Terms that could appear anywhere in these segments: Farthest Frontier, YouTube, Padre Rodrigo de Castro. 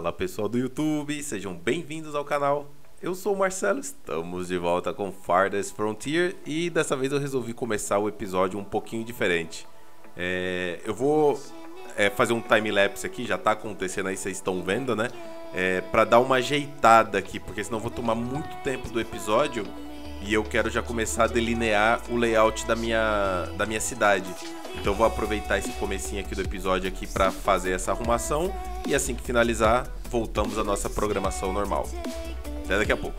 Fala pessoal do YouTube, sejam bem-vindos ao canal. Eu sou o Marcelo, estamos de volta com Farthest Frontier e dessa vez eu resolvi começar o episódio um pouquinho diferente. Eu vou fazer um time-lapse aqui, já tá acontecendo aí, vocês estão vendo, né? Pra dar uma ajeitada aqui, porque senão eu vou tomar muito tempo do episódio e eu quero já começar a delinear o layout da minha cidade. Então vou aproveitar esse comecinho aqui do episódio aqui para fazer essa arrumação e assim que finalizar, voltamos à nossa programação normal. Até daqui a pouco.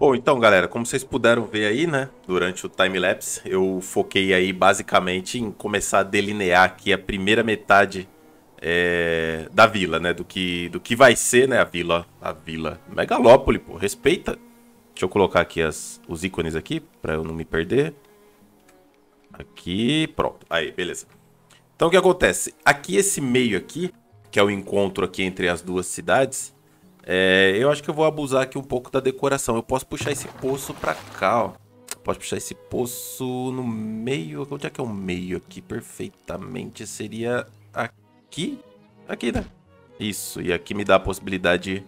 Bom, então galera, como vocês puderam ver aí, né, durante o time-lapse, eu foquei aí basicamente em começar a delinear aqui a primeira metade da vila, né, do que vai ser, né, a vila Megalópole, pô, respeita. Deixa eu colocar aqui os ícones aqui, pra eu não me perder. Aqui, pronto, aí, beleza. Então o que acontece? Aqui esse meio aqui, que é o encontro aqui entre as duas cidades. Eu acho que eu vou abusar aqui um pouco da decoração. Eu posso puxar esse poço pra cá, ó. Posso puxar esse poço no meio. Onde é que é o meio aqui? Perfeitamente. Seria aqui. Aqui, né? Isso. E aqui me dá a possibilidade de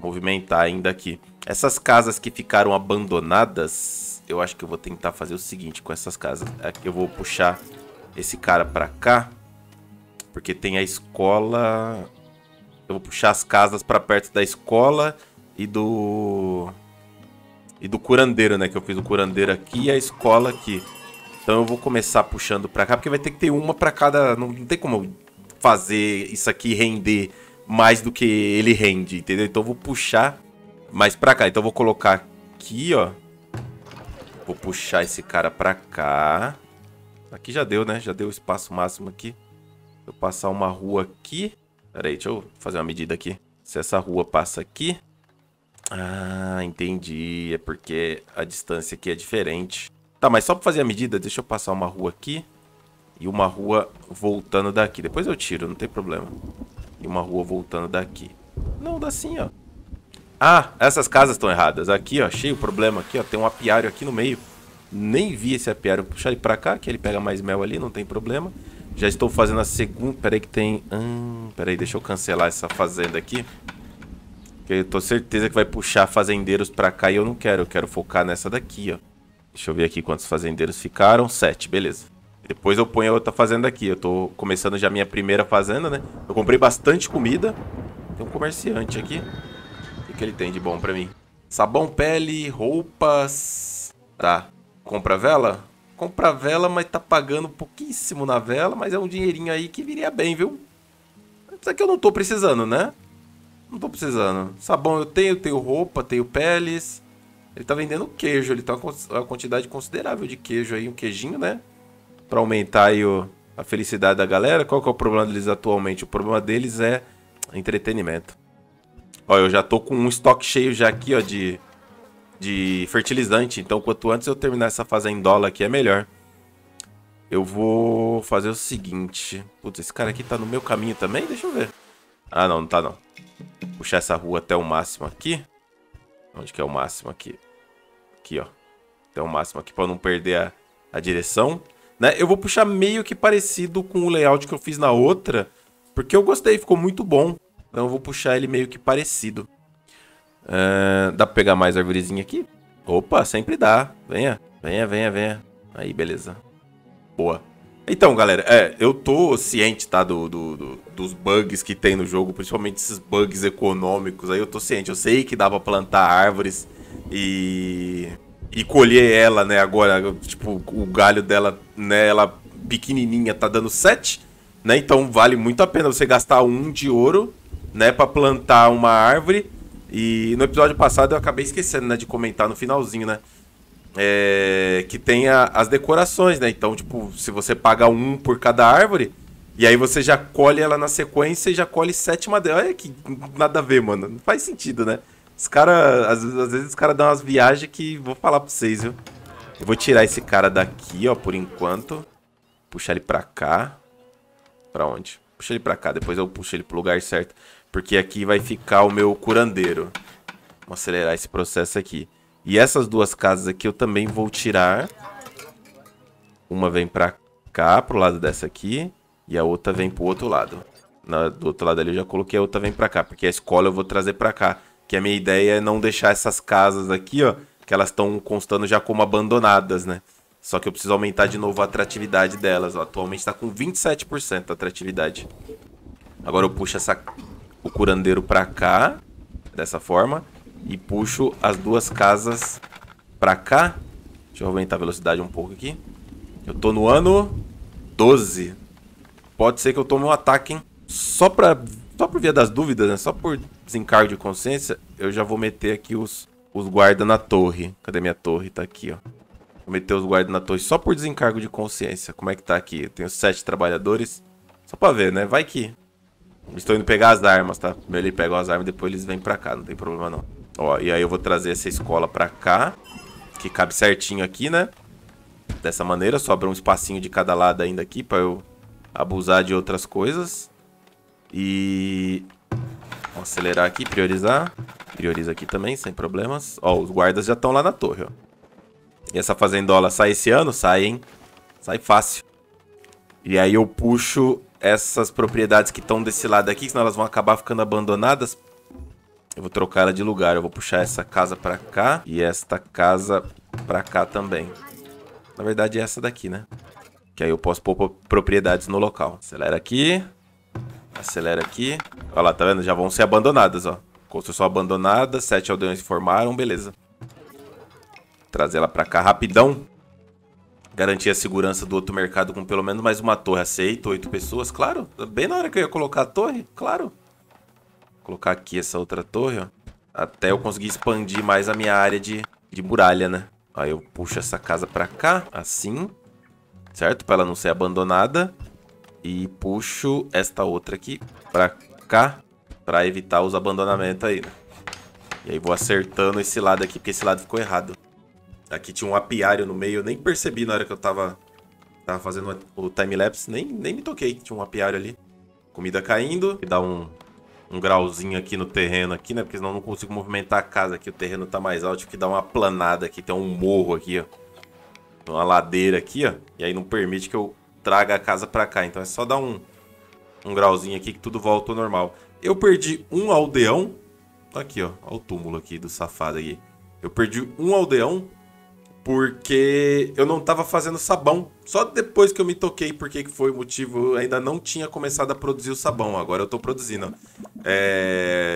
movimentar ainda aqui. Essas casas que ficaram abandonadas, eu acho que eu vou tentar fazer o seguinte com essas casas. Aqui eu vou puxar esse cara pra cá, porque tem a escola... Eu vou puxar as casas pra perto da escola e do... E do curandeiro, né? Que eu fiz o curandeiro aqui e a escola aqui. Então eu vou começar puxando pra cá, porque vai ter que ter uma pra cada... Não tem como eu fazer isso aqui render mais do que ele rende, entendeu? Então eu vou puxar mais pra cá. Então eu vou colocar aqui, ó. Vou puxar esse cara pra cá. Aqui já deu, né? Já deu o espaço máximo aqui. Vou passar uma rua aqui. Pera aí, deixa eu fazer uma medida aqui. Se essa rua passa aqui... Ah, entendi. É porque a distância aqui é diferente. Tá, mas só pra fazer a medida, deixa eu passar uma rua aqui. E uma rua voltando daqui. Depois eu tiro, não tem problema. E uma rua voltando daqui. Não, dá sim, ó. Ah, essas casas estão erradas. Aqui, ó, cheio o problema aqui, ó. Tem um apiário aqui no meio. Nem vi esse apiário. Vou puxar ele pra cá, que ele pega mais mel ali, não tem problema. Já estou fazendo a segunda... Pera aí que tem... Pera aí, deixa eu cancelar essa fazenda aqui. Porque eu tô certeza que vai puxar fazendeiros pra cá e eu não quero. Eu quero focar nessa daqui, ó. Deixa eu ver aqui quantos fazendeiros ficaram. 7, beleza. Depois eu ponho a outra fazenda aqui. Eu tô começando já a minha primeira fazenda, né? Eu comprei bastante comida. Tem um comerciante aqui. O que ele tem de bom pra mim? Sabão, pele, roupas... Tá. Compra vela? Comprar vela, mas tá pagando pouquíssimo na vela, mas é um dinheirinho aí que viria bem, viu? Isso aqui eu não tô precisando, né? Não tô precisando. Sabão eu tenho roupa, tenho peles. Ele tá vendendo queijo, ele tá com uma quantidade considerável de queijo aí, um queijinho, né? Pra aumentar aí a felicidade da galera. Qual que é o problema deles atualmente? O problema deles é entretenimento. Ó, eu já tô com um estoque cheio já aqui, ó, de fertilizante, então quanto antes eu terminar essa fazendola aqui é melhor. Eu vou fazer o seguinte. Putz, esse cara aqui tá no meu caminho também? Deixa eu ver. Ah, não, não tá não. Puxar essa rua até o máximo aqui. Onde que é o máximo aqui? Aqui, ó. Até o máximo aqui pra não perder a direção, né? Eu vou puxar meio que parecido com o layout que eu fiz na outra, porque eu gostei, ficou muito bom. Então eu vou puxar ele meio que parecido. Dá pra pegar mais arvorezinha aqui? Opa, sempre dá. Venha, venha, venha, venha. Aí, beleza. Boa. Então, galera, eu tô ciente, tá, dos bugs que tem no jogo. Principalmente esses bugs econômicos. Aí eu tô ciente, eu sei que dá pra plantar árvores e colher ela, né, agora. Tipo, o galho dela, né, ela pequenininha tá dando 7, né. Então vale muito a pena você gastar 1 de ouro, né, pra plantar uma árvore. E no episódio passado eu acabei esquecendo, né, de comentar no finalzinho, né, que tem as decorações, né. Então, tipo, se você paga 1 por cada árvore, e aí você já colhe ela na sequência e já colhe 7 madeiras. Olha que nada a ver, mano, não faz sentido, né. Os caras, às vezes os caras dão umas viagens que vou falar pra vocês, viu. Eu vou tirar esse cara daqui, ó, por enquanto. Puxar ele pra cá. Pra onde? Puxa ele pra cá, depois eu puxo ele pro lugar certo. Porque aqui vai ficar o meu curandeiro. Vamos acelerar esse processo aqui. E essas duas casas aqui eu também vou tirar. Uma vem pra cá, pro lado dessa aqui. E a outra vem pro outro lado. Do outro lado ali eu já coloquei, a outra vem pra cá. Porque a escola eu vou trazer pra cá. Que a minha ideia é não deixar essas casas aqui, ó. Que elas estão constando já como abandonadas, né? Só que eu preciso aumentar de novo a atratividade delas, ó. Atualmente tá com 27% a atratividade. Agora eu puxo essa... o curandeiro pra cá, dessa forma, e puxo as duas casas pra cá. Deixa eu aumentar a velocidade um pouco aqui. Eu tô no ano 12. Pode ser que eu tome um ataque, hein? Só por via das dúvidas, né? Só por desencargo de consciência, eu já vou meter aqui os guardas na torre. Cadê minha torre? Tá aqui, ó. Vou meter os guardas na torre só por desencargo de consciência. Como é que tá aqui? Eu tenho 7 trabalhadores. Só pra ver, né? Vai que... Estou indo pegar as armas, tá? Primeiro ele pega as armas e depois eles vêm pra cá, não tem problema não. Ó, e aí eu vou trazer essa escola pra cá, que cabe certinho aqui, né? Dessa maneira, sobra um espacinho de cada lado ainda aqui pra eu abusar de outras coisas. E... Vamos acelerar aqui, priorizar. Prioriza aqui também, sem problemas. Ó, os guardas já estão lá na torre, ó. E essa fazendola sai esse ano? Sai, hein? Sai fácil. E aí eu puxo... essas propriedades que estão desse lado aqui, senão elas vão acabar ficando abandonadas. Eu vou trocar ela de lugar. Eu vou puxar essa casa pra cá e esta casa pra cá também. Na verdade é essa daqui, né? Que aí eu posso pôr propriedades no local. Acelera aqui. Acelera aqui. Olha lá, tá vendo? Já vão ser abandonadas, ó. Construção abandonada, 7 aldeões se formaram, beleza. Trazer ela pra cá rapidão. Garantir a segurança do outro mercado com pelo menos mais uma torre. Aceito, 8 pessoas, claro. Bem na hora que eu ia colocar a torre, claro. Vou colocar aqui essa outra torre, ó. Até eu conseguir expandir mais a minha área de muralha, né? Aí eu puxo essa casa pra cá, assim. Certo? Pra ela não ser abandonada. E puxo esta outra aqui pra cá, pra evitar os abandonamentos aí, né? E aí vou acertando esse lado aqui, porque esse lado ficou errado. Aqui tinha um apiário no meio, eu nem percebi na hora que eu tava fazendo o time-lapse. Nem me toquei que tinha um apiário ali. Comida caindo. E dá um grauzinho aqui no terreno aqui, né? Porque senão eu não consigo movimentar a casa aqui. O terreno tá mais alto, tive que dar uma planada aqui. Tem um morro aqui, ó. Uma ladeira aqui, ó. E aí não permite que eu traga a casa pra cá. Então é só dar um grauzinho aqui que tudo volta ao normal. Eu perdi um aldeão. Tá aqui, ó. Olha o túmulo aqui do safado aqui. Eu perdi um aldeão porque eu não tava fazendo sabão. Só depois que eu me toquei porque que foi o motivo. Eu ainda não tinha começado a produzir o sabão. Agora eu tô produzindo.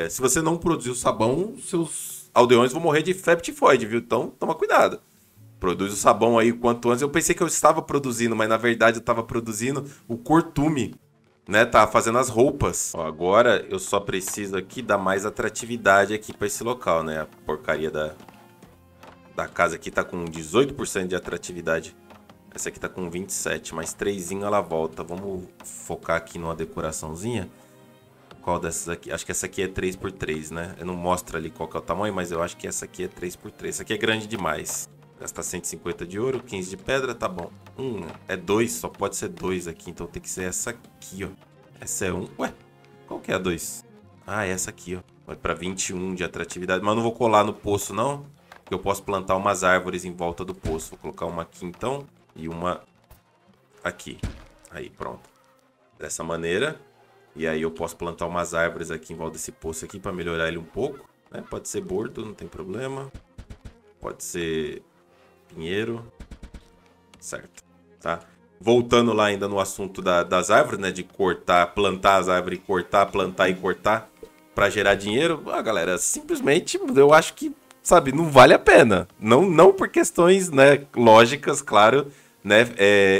Se você não produzir o sabão, seus aldeões vão morrer de febre tifoide, viu? Então toma cuidado. Produz o sabão aí o quanto antes. Eu pensei que eu estava produzindo, mas na verdade eu estava produzindo o cortume, né? Tava fazendo as roupas. Ó, agora eu só preciso aqui dar mais atratividade aqui para esse local, né? A porcaria da casa aqui tá com 18% de atratividade. Essa aqui tá com 27, mais 3zinho ela volta. Vamos focar aqui numa decoraçãozinha. Qual dessas aqui? Acho que essa aqui é 3x3, né? Eu não mostro ali qual que é o tamanho, mas eu acho que essa aqui é 3x3. Essa aqui é grande demais. Gastar 150 de ouro, 15 de pedra, tá bom. É 2, só pode ser 2 aqui. Então tem que ser essa aqui, ó. Essa é 1. Ué, qual que é a 2? Ah, é essa aqui, ó. Vai pra 21 de atratividade. Mas eu não vou colar no poço, não. Porque eu posso plantar umas árvores em volta do poço. Vou colocar uma aqui, então. E uma aqui. Aí, pronto. Dessa maneira. E aí eu posso plantar umas árvores aqui em volta desse poço aqui pra melhorar ele um pouco, né? Pode ser bordo, não tem problema. Pode ser... pinheiro, certo, tá? Voltando lá ainda no assunto das árvores, né? De cortar, plantar as árvores, cortar, plantar e cortar pra gerar dinheiro. Ah, galera, simplesmente eu acho que, sabe, não vale a pena. Não por questões, né, lógicas, claro, né,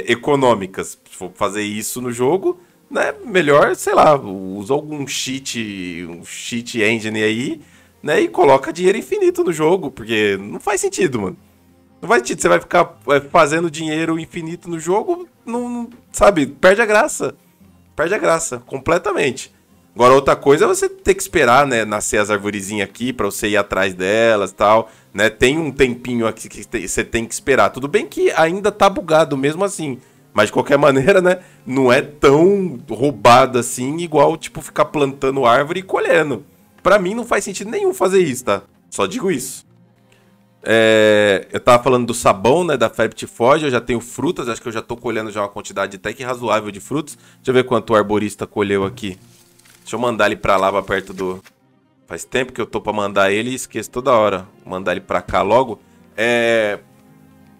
econômicas. Se for fazer isso no jogo, né, melhor, sei lá, usa algum cheat, engine aí, né, e coloca dinheiro infinito no jogo, porque não faz sentido, mano. Não vai, Tito, você vai ficar fazendo dinheiro infinito no jogo, não, sabe, perde a graça. Perde a graça, completamente. Agora, outra coisa é você ter que esperar, né, nascer as arvorezinhas aqui pra você ir atrás delas e tal, né, tem um tempinho aqui que você tem que esperar. Tudo bem que ainda tá bugado mesmo assim, mas de qualquer maneira, né, não é tão roubado assim, igual, tipo, ficar plantando árvore e colhendo. Pra mim não faz sentido nenhum fazer isso, tá? Só digo isso. Eu tava falando do sabão, né, da febre tifoide. Eu já tenho frutas, acho que eu já tô colhendo já uma quantidade até que razoável de frutos. Deixa eu ver quanto o arborista colheu aqui. Deixa eu mandar ele pra lá, pra perto do... Faz tempo que eu tô pra mandar ele e esqueço toda hora. Vou mandar ele pra cá logo.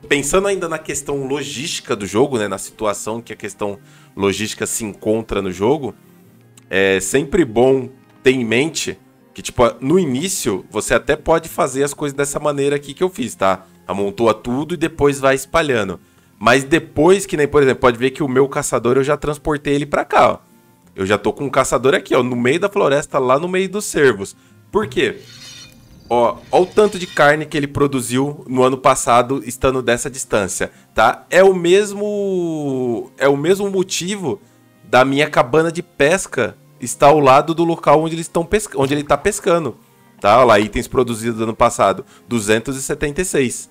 Pensando ainda na questão logística do jogo, né, na situação que a questão logística se encontra no jogo, é sempre bom ter em mente... que, tipo, no início, você até pode fazer as coisas dessa maneira aqui que eu fiz, tá? Amontoa tudo e depois vai espalhando. Mas depois, que nem, por exemplo, pode ver que o meu caçador, eu já transportei ele pra cá, ó. Eu já tô com um caçador aqui, ó, no meio da floresta, lá no meio dos cervos. Por quê? Ó o tanto de carne que ele produziu no ano passado, estando dessa distância, tá? É o mesmo motivo da minha cabana de pesca... está ao lado do local onde ele está pescando. Tá? Olha lá, itens produzidos no ano passado, 276.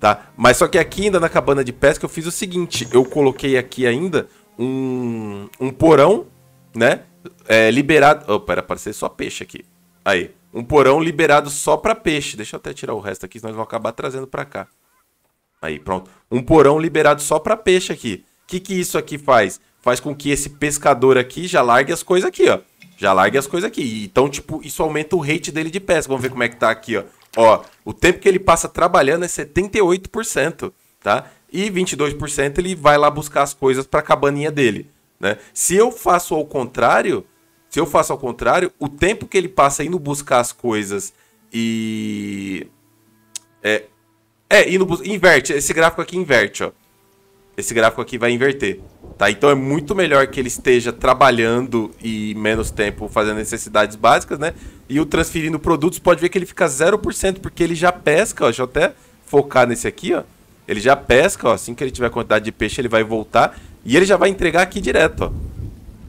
Tá? Mas só que aqui ainda na cabana de pesca eu fiz o seguinte, eu coloquei aqui ainda um porão, né, liberado... Opa, era para ser só peixe aqui. Aí, um porão liberado só para peixe. Deixa eu até tirar o resto aqui, senão eles vão acabar trazendo para cá. Aí, pronto. Um porão liberado só para peixe aqui. O que isso aqui faz? Faz com que esse pescador aqui já largue as coisas aqui, ó. Já largue as coisas aqui. Então, tipo, isso aumenta o rate dele de pesca. Vamos ver como é que tá aqui, ó. Ó, o tempo que ele passa trabalhando é 78%, tá? E 22% ele vai lá buscar as coisas pra cabaninha dele, né? Se eu faço ao contrário, Se eu faço ao contrário, o tempo que ele passa indo buscar as coisas e... inverte. Esse gráfico aqui inverte, ó. Esse gráfico aqui vai inverter, tá? Então é muito melhor que ele esteja trabalhando e menos tempo fazendo necessidades básicas, né? E o transferindo produtos, pode ver que ele fica 0%, porque ele já pesca, ó. Deixa eu até focar nesse aqui, ó. Ele já pesca, ó. Assim que ele tiver quantidade de peixe, ele vai voltar e ele já vai entregar aqui direto, ó.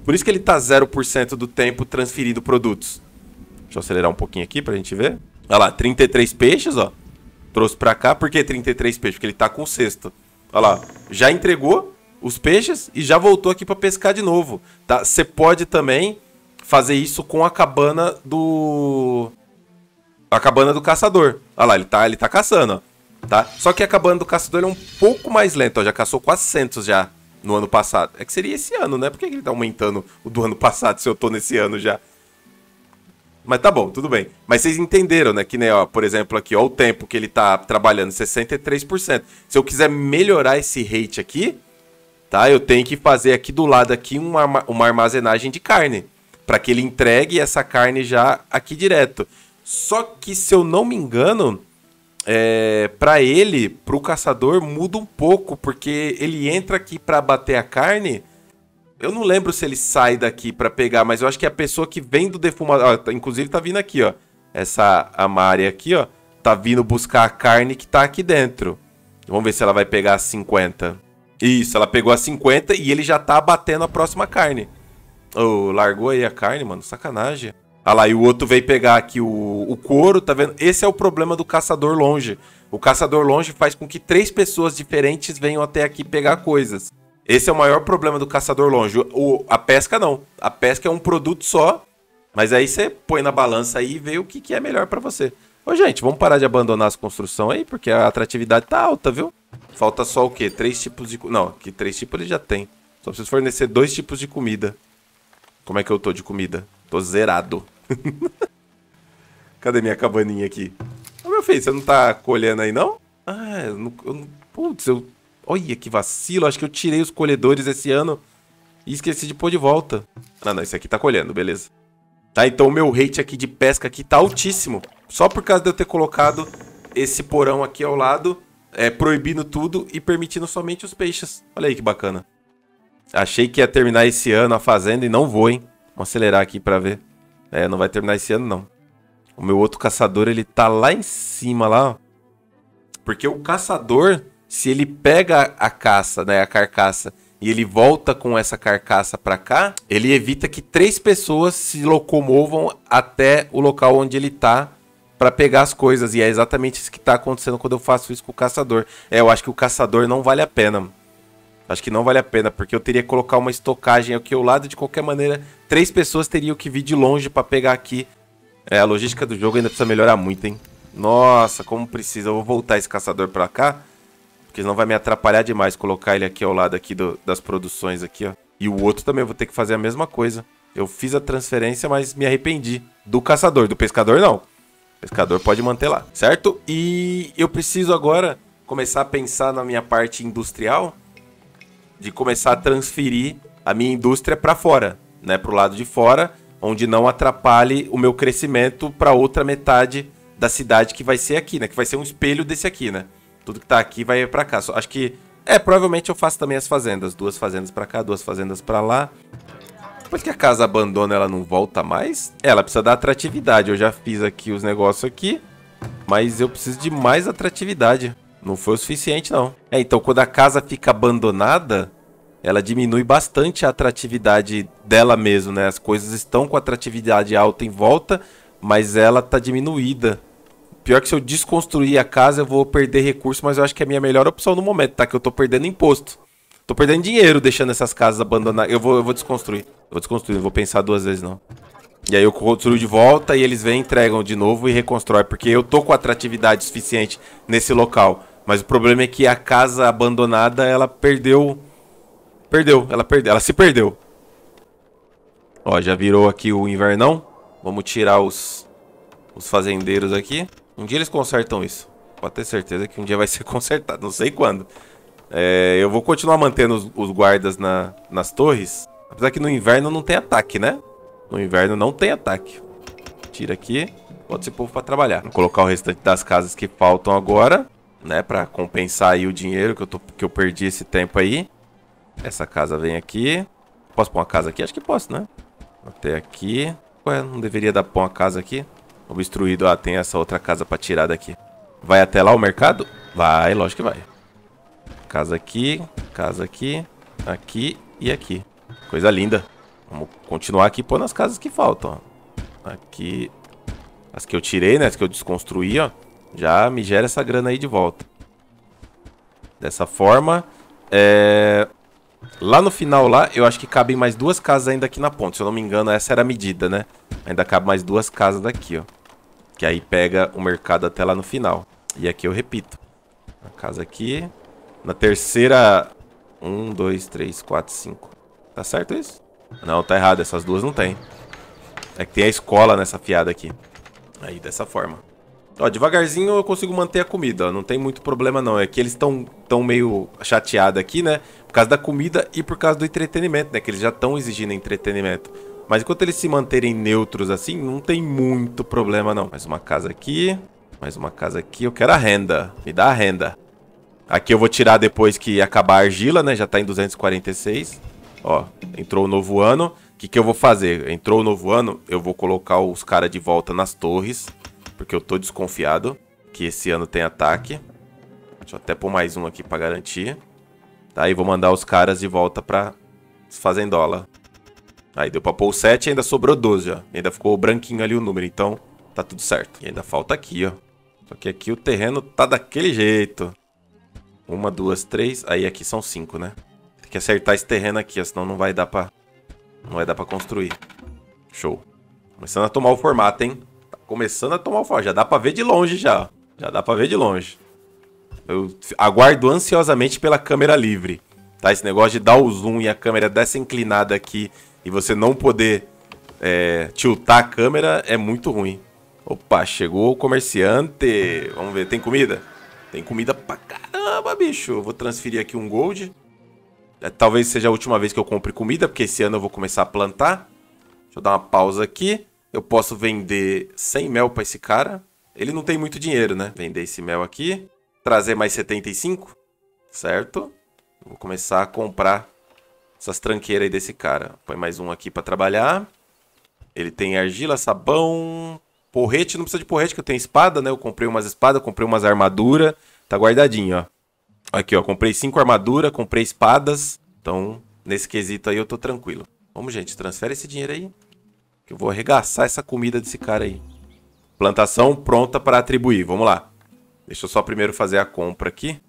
Por isso que ele tá 0% do tempo transferindo produtos. Deixa eu acelerar um pouquinho aqui pra gente ver. Olha lá, 33 peixes, ó. Trouxe pra cá. Por que 33 peixes? Porque ele tá com o sexto. Olha lá, já entregou os peixes e já voltou aqui para pescar de novo, tá? Você pode também fazer isso com a cabana do... a cabana do caçador. Olha lá, ele tá caçando, ó, tá? Só que a cabana do caçador é um pouco mais lenta, ó. Já caçou 400 já no ano passado. É que seria esse ano, né? Por que ele tá aumentando o do ano passado se eu tô nesse ano já? Mas tá bom, tudo bem. Mas vocês entenderam, né? Que, né, ó, por exemplo, aqui, ó, o tempo que ele tá trabalhando, 63%. Se eu quiser melhorar esse rate aqui, tá? Eu tenho que fazer aqui do lado aqui uma armazenagem de carne, para que ele entregue essa carne já aqui direto. Só que, se eu não me engano, para ele, pro caçador, muda um pouco, porque ele entra aqui para bater a carne... Eu não lembro se ele sai daqui pra pegar, mas eu acho que a pessoa que vem do defumador... Ó, inclusive tá vindo aqui, ó. Essa Amária aqui, ó. Tá vindo buscar a carne que tá aqui dentro. Vamos ver se ela vai pegar as 50. Isso, ela pegou as 50 e ele já tá abatendo a próxima carne. Oh, largou aí a carne, mano. Sacanagem. Ah lá, e o outro veio pegar aqui o couro, tá vendo? Esse é o problema do caçador longe. O caçador longe faz com que 3 pessoas diferentes venham até aqui pegar coisas. Esse é o maior problema do caçador longe. A pesca não. A pesca é um produto só, mas aí você põe na balança aí e vê o que é melhor pra você. Ô, gente, vamos parar de abandonar as construções aí, porque a atratividade tá alta, viu? Falta só o quê? 3 tipos de... Não, que 3 tipos ele já tem. Só preciso fornecer 2 tipos de comida. Como é que eu tô de comida? Tô zerado. Cadê minha cabaninha aqui? Ô, meu filho, você não tá colhendo aí, não? Ah, eu não... Putz, eu... Olha que vacilo, acho que eu tirei os colhedores esse ano e esqueci de pôr de volta. Ah, não, esse aqui tá colhendo, beleza. Tá, então o meu rate aqui de pesca aqui tá altíssimo. Só por causa de eu ter colocado esse porão aqui ao lado, proibindo tudo e permitindo somente os peixes. Olha aí que bacana. Achei que ia terminar esse ano a fazenda e não vou, hein. Vamos acelerar aqui pra ver. É, não vai terminar esse ano, não. O meu outro caçador, ele tá lá em cima, lá, ó. Porque o caçador... Se ele pega a caça, né, a carcaça, e ele volta com essa carcaça pra cá, ele evita que 3 pessoas se locomovam até o local onde ele tá pra pegar as coisas. E é exatamente isso que tá acontecendo quando eu faço isso com o caçador. É, eu acho que o caçador não vale a pena. Acho que não vale a pena, porque eu teria que colocar uma estocagem aqui ao lado. De qualquer maneira, 3 pessoas teriam que vir de longe pra pegar aqui. É, a logística do jogo ainda precisa melhorar muito, hein? Nossa, como precisa. Eu vou voltar esse caçador pra cá. Porque senão vai me atrapalhar demais colocar ele aqui ao lado aqui das produções aqui, ó. E o outro também eu vou ter que fazer a mesma coisa. Eu fiz a transferência, mas me arrependi. Do caçador, do pescador não. O pescador pode manter lá, certo? E eu preciso agora começar a pensar na minha parte industrial. De começar a transferir a minha indústria pra fora, né? Pro lado de fora, onde não atrapalhe o meu crescimento pra outra metade da cidade que vai ser aqui, né? Que vai ser um espelho desse aqui, né? Tudo que tá aqui vai pra cá. Só, acho que... provavelmente eu faço também as fazendas. 2 fazendas pra cá, 2 fazendas pra lá. Depois que a casa abandona, ela não volta mais. Ela precisa da atratividade. Eu já fiz aqui os negócios aqui. Mas eu preciso de mais atratividade. Não foi o suficiente, não. É, então quando a casa fica abandonada, ela diminui bastante a atratividade dela mesmo, né? As coisas estão com atratividade alta em volta, mas ela tá diminuída. Pior que se eu desconstruir a casa, eu vou perder recurso, mas eu acho que é a minha melhor opção no momento, tá? Que eu tô perdendo imposto. Tô perdendo dinheiro deixando essas casas abandonadas. Eu vou desconstruir. Eu vou desconstruir, não vou pensar 2 vezes, não. E aí eu construo de volta e eles vêm, entregam de novo e reconstrói. Porque eu tô com atratividade suficiente nesse local. Mas o problema é que a casa abandonada, ela perdeu... Ela se perdeu. Ó, já virou aqui o invernão. Vamos tirar os fazendeiros aqui. Um dia eles consertam isso. Pode ter certeza que um dia vai ser consertado. Não sei quando. Eu vou continuar mantendo os guardas nas torres. Apesar que no inverno não tem ataque, né? No inverno não tem ataque. Tira aqui. Bota esse povo pra trabalhar. Vou colocar o restante das casas que faltam agora, né? Pra compensar aí o dinheiro que eu perdi esse tempo aí. Essa casa vem aqui. Posso pôr uma casa aqui? Acho que posso, né? Até aqui. Ué, não deveria dar pra pôr uma casa aqui? Obstruído. Ah, tem essa outra casa pra tirar daqui. Vai até lá o mercado? Vai, lógico que vai. Casa aqui, aqui e aqui. Coisa linda. Vamos continuar aqui pondo as casas que faltam, ó. Aqui. As que eu tirei, né? As que eu desconstruí, ó. Já me gera essa grana aí de volta. Dessa forma, lá no final, lá, eu acho que cabem mais duas casas ainda aqui na ponta. Se eu não me engano, essa era a medida, né? Ainda cabe mais duas casas daqui, ó. Que aí pega o mercado até lá no final. E aqui eu repito. A casa aqui. Na terceira... 1, 2, 3, 4, 5. Tá certo isso? Não, tá errado. Essas duas não tem. É que tem a escola nessa fiada aqui. Aí, dessa forma. Ó, devagarzinho eu consigo manter a comida, ó. Não tem muito problema, não. É que eles estão meio chateados aqui, né? Por causa da comida e por causa do entretenimento, né? Que eles já estão exigindo entretenimento. Mas enquanto eles se manterem neutros assim, não tem muito problema, não. Mais uma casa aqui. Mais uma casa aqui. Eu quero a renda. Me dá a renda. Aqui eu vou tirar depois que acabar a argila, né? Já tá em 246. Ó, entrou o novo ano. O que que eu vou fazer? Entrou o novo ano, eu vou colocar os caras de volta nas torres, porque eu tô desconfiado que esse ano tem ataque. Deixa eu até pôr mais um aqui pra garantir. Tá, e vou mandar os caras de volta pra fazendola. Aí deu pra pôr o 7 e ainda sobrou 12, ó. Ainda ficou branquinho ali o número, então tá tudo certo. E ainda falta aqui, ó. Só que aqui o terreno tá daquele jeito. 1, 2, 3, aí aqui são 5, né? Tem que acertar esse terreno aqui, ó, senão não vai dar pra... Não vai dar pra construir. Show. Começando a tomar o formato, hein? Tá começando a tomar o formato. Já dá pra ver de longe, já. Já dá pra ver de longe. Eu aguardo ansiosamente pela câmera livre. Tá? Esse negócio de dar o zoom e a câmera dessa inclinada aqui e você não poder tiltar a câmera é muito ruim. Opa, chegou o comerciante. Vamos ver. Tem comida? Tem comida pra caramba, bicho. Eu vou transferir aqui um gold. Talvez seja a última vez que eu compre comida, porque esse ano eu vou começar a plantar. Deixa eu dar uma pausa aqui. Eu posso vender 100 mel pra esse cara. Ele não tem muito dinheiro, né? Vender esse mel aqui. Trazer mais 75. Certo? Vou começar a comprar essas tranqueiras aí desse cara. Põe mais um aqui pra trabalhar. Ele tem argila, sabão... Porrete, não precisa de porrete, que eu tenho espada, né? Eu comprei umas espadas, comprei umas armaduras. Tá guardadinho, ó. Aqui, ó, comprei 5 armaduras, comprei espadas. Então, nesse quesito aí eu tô tranquilo. Vamos, gente, transfere esse dinheiro aí, que eu vou arregaçar essa comida desse cara aí. Plantação pronta para atribuir, vamos lá. Deixa eu só primeiro fazer a compra aqui.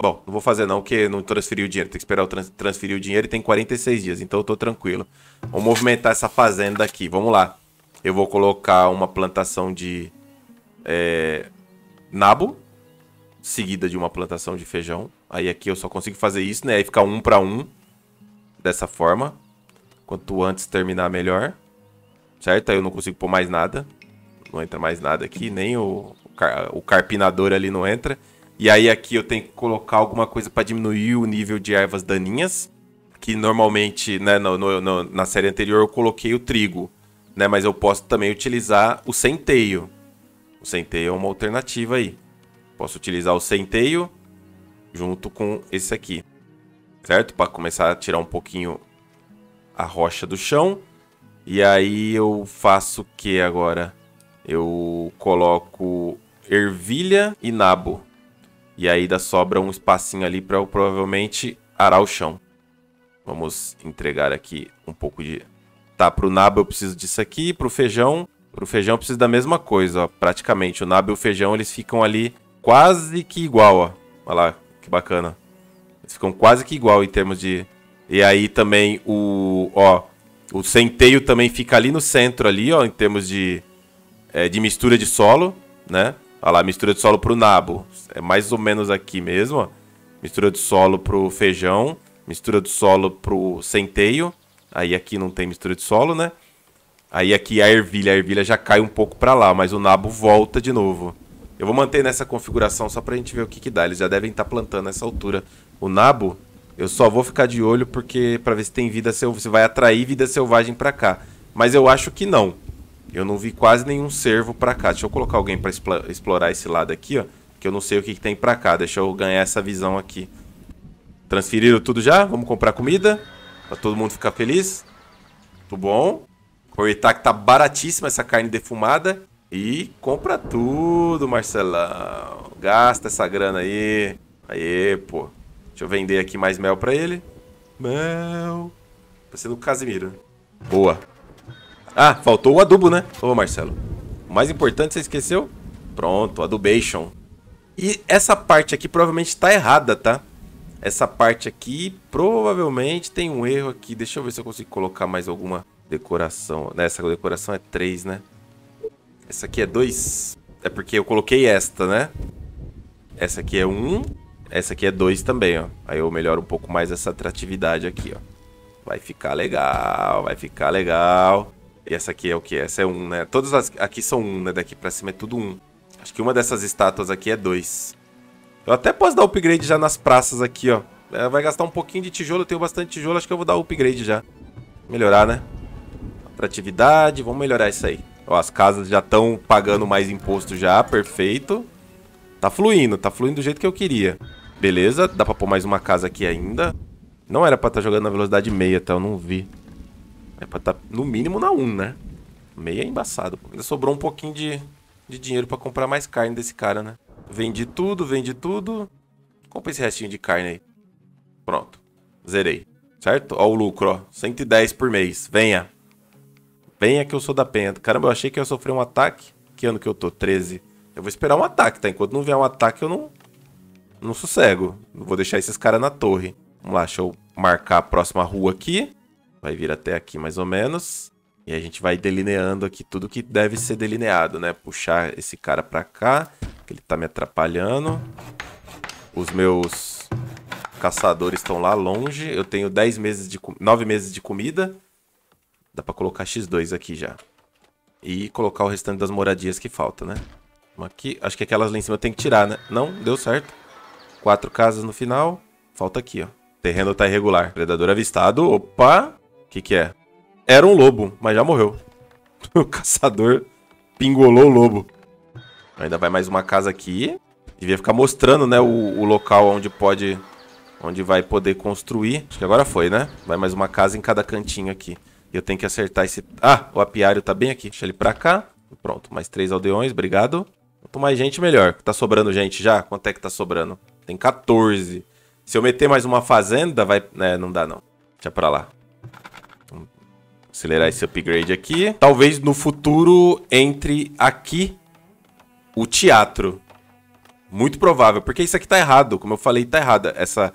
Bom, não vou fazer não, porque não transferi o dinheiro. Tem que esperar eu transferir o dinheiro e tem 46 dias, então eu tô tranquilo. Vamos movimentar essa fazenda aqui, vamos lá. Eu vou colocar uma plantação de nabo, seguida de uma plantação de feijão. Aí aqui eu só consigo fazer isso, né? Aí fica 1 para 1. Dessa forma. Quanto antes terminar, melhor. Certo? Aí eu não consigo pôr mais nada. Não entra mais nada aqui. Nem o carpinador ali não entra. E aí aqui eu tenho que colocar alguma coisa para diminuir o nível de ervas daninhas. Que normalmente, né, na série anterior eu coloquei o trigo, né? Mas eu posso também utilizar o centeio. O centeio é uma alternativa aí. Posso utilizar o centeio junto com esse aqui, certo? Para começar a tirar um pouquinho a rocha do chão. E aí eu faço o que agora? Eu coloco ervilha e nabo. E aí ainda sobra um espacinho ali para eu provavelmente arar o chão. Vamos entregar aqui um pouco de... Tá, pro nabo eu preciso disso aqui, pro feijão eu preciso da mesma coisa, ó, praticamente. O nabo e o feijão eles ficam ali... Quase que igual, ó. Olha lá, que bacana. Eles ficam quase que igual em termos de... E aí também o... Ó, o centeio também fica ali no centro ali, ó. Em termos de mistura de solo, né? Olha lá, mistura de solo pro nabo. É mais ou menos aqui mesmo, ó. Mistura de solo pro feijão. Mistura de solo pro centeio. Aí aqui não tem mistura de solo, né? Aí aqui a ervilha. A ervilha já cai um pouco pra lá, mas o nabo volta de novo. Eu vou manter nessa configuração só pra gente ver o que que dá. Eles já devem estar plantando nessa altura. O nabo, eu só vou ficar de olho porque pra ver se tem vida selvagem, se vai atrair vida selvagem pra cá. Mas eu acho que não. Eu não vi quase nenhum cervo pra cá. Deixa eu colocar alguém pra explorar esse lado aqui, ó. Que eu não sei o que tem pra cá. Deixa eu ganhar essa visão aqui. Transferiram tudo já? Vamos comprar comida. Pra todo mundo ficar feliz. Tudo bom. Aproveitar que tá baratíssima essa carne defumada. E compra tudo, Marcelão. Gasta essa grana aí. Aê, pô. Deixa eu vender aqui mais mel pra ele. Mel. Tá sendo o Casimiro. Boa. Ah, faltou o adubo, né? Ô, Marcelo. O mais importante você esqueceu? Pronto, adubation. E essa parte aqui provavelmente tá errada, tá? Essa parte aqui provavelmente tem um erro aqui. Deixa eu ver se eu consigo colocar mais alguma decoração. Essa decoração é 3, né? Essa aqui é 2. É porque eu coloquei esta, né? Essa aqui é 1. Essa aqui é 2 também, ó. Aí eu melhoro um pouco mais essa atratividade aqui, ó. Vai ficar legal, vai ficar legal. E essa aqui é o que? Essa é 1, né? Todas as aqui são 1, né? Daqui pra cima é tudo 1. Acho que uma dessas estátuas aqui é 2. Eu até posso dar upgrade já nas praças aqui, ó. Ela vai gastar um pouquinho de tijolo, eu tenho bastante tijolo, acho que eu vou dar upgrade já. Melhorar, né? Atratividade, vamos melhorar isso aí. Ó, as casas já estão pagando mais imposto já, perfeito. Tá fluindo do jeito que eu queria. Beleza, dá pra pôr mais uma casa aqui ainda. Não era pra estar jogando na velocidade meia, tá? Eu não vi. É pra estar no mínimo na 1, né? Meia é embaçado. Ainda sobrou um pouquinho de dinheiro pra comprar mais carne desse cara, né? Vendi tudo, vende tudo. Compra esse restinho de carne aí. Pronto. Zerei. Certo? Ó o lucro, ó. 110 por mês. Venha. Venha que eu sou da penha. Caramba, eu achei que eu ia sofrer um ataque. Que ano que eu tô? 13. Eu vou esperar um ataque, tá? Enquanto não vier um ataque, eu não sossego. Eu vou deixar esses caras na torre. Vamos lá, deixa eu marcar a próxima rua aqui. Vai vir até aqui mais ou menos. E a gente vai delineando aqui tudo que deve ser delineado, né? Puxar esse cara pra cá, que ele tá me atrapalhando. Os meus caçadores estão lá longe. Eu tenho 9 meses de comida. Dá pra colocar X2 aqui já. E colocar o restante das moradias que falta, né? Aqui, acho que aquelas lá em cima tem que tirar, né? Não, deu certo. 4 casas no final. Falta aqui, ó. Terreno tá irregular. Predador avistado. Opa! O que é? Era um lobo, mas já morreu. O caçador pingolou o lobo. Ainda vai mais uma casa aqui. Devia ficar mostrando, né, o local onde pode... Onde vai poder construir. Acho que agora foi, né? Vai mais uma casa em cada cantinho aqui. E eu tenho que acertar esse... Ah! O apiário tá bem aqui. Deixa ele pra cá. Pronto. Mais 3 aldeões. Obrigado. Quanto mais gente, melhor. Tá sobrando gente já? Quanto é que tá sobrando? Tem 14. Se eu meter mais uma fazenda, vai... É, não dá, não. Deixa pra lá. Vamos acelerar esse upgrade aqui. Talvez no futuro entre aqui o teatro. Muito provável, porque isso aqui tá errado. Como eu falei, tá errada. Essa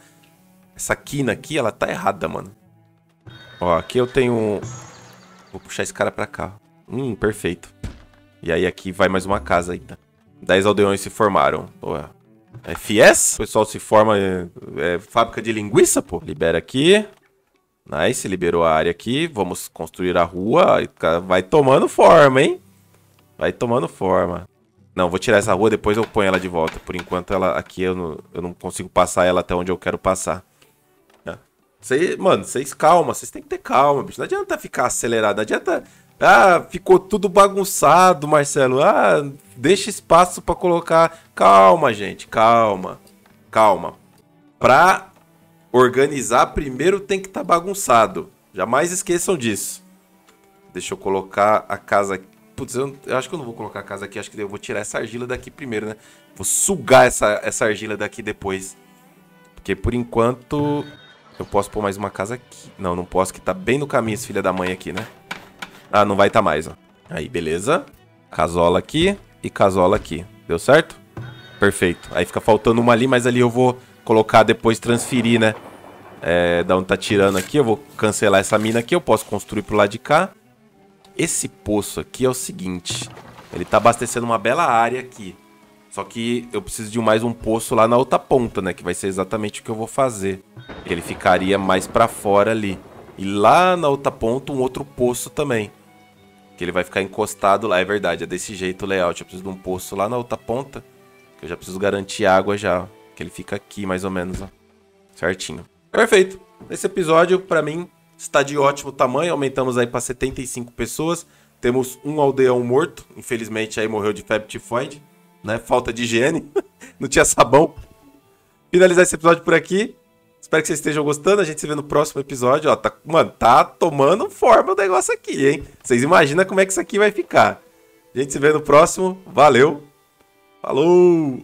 quina aqui, ela tá errada, mano. Ó, aqui eu tenho... Vou puxar esse cara pra cá. Perfeito. E aí aqui vai mais uma casa ainda. 10 aldeões se formaram. Ué. É FIES? O pessoal se forma... É fábrica de linguiça, pô. Libera aqui. Nice, liberou a área aqui. Vamos construir a rua. Vai tomando forma, hein? Vai tomando forma. Não, vou tirar essa rua, depois eu ponho ela de volta. Por enquanto, ela aqui eu não consigo passar ela até onde eu quero passar. Mano, vocês calma. Vocês têm que ter calma, bicho. Não adianta ficar acelerado. Não adianta... Ah, ficou tudo bagunçado, Marcelo. Ah, deixa espaço pra colocar... Calma, gente, calma. Calma. Pra organizar, primeiro tem que estar bagunçado. Jamais esqueçam disso. Deixa eu colocar a casa... Putz, eu acho que eu não vou colocar a casa aqui. Acho que eu vou tirar essa argila daqui primeiro, né? Vou sugar essa argila daqui depois. Porque, por enquanto, eu posso pôr mais uma casa aqui. Não, não posso, que tá bem no caminho esse filho da mãe aqui, né? Ah, não vai estar mais, ó. Aí, beleza. Casola aqui e casola aqui. Deu certo? Perfeito. Aí fica faltando uma ali, mas ali eu vou colocar depois, transferir, né? Da onde tá tirando aqui, eu vou cancelar essa mina aqui. Eu posso construir pro lado de cá. Esse poço aqui é o seguinte. Ele tá abastecendo uma bela área aqui. Só que eu preciso de mais um poço lá na outra ponta, né? Que vai ser exatamente o que eu vou fazer. Ele ficaria mais pra fora ali. E lá na outra ponta, um outro poço também. Que ele vai ficar encostado lá, é verdade, é desse jeito o layout. Eu preciso de um poço lá na outra ponta, que eu já preciso garantir água já. Que ele fica aqui mais ou menos, ó. Certinho. Perfeito. Esse episódio, pra mim, Está de ótimo tamanho, aumentamos aí para 75 pessoas. Temos um aldeão morto, infelizmente aí morreu de febre tifoide, né? Falta de higiene, não tinha sabão. Finalizar esse episódio por aqui. Espero que vocês estejam gostando, a gente se vê no próximo episódio. Ó, tá, mano, tá tomando forma o negócio aqui, hein? Vocês imaginam como é que isso aqui vai ficar. A gente se vê no próximo, valeu, falou!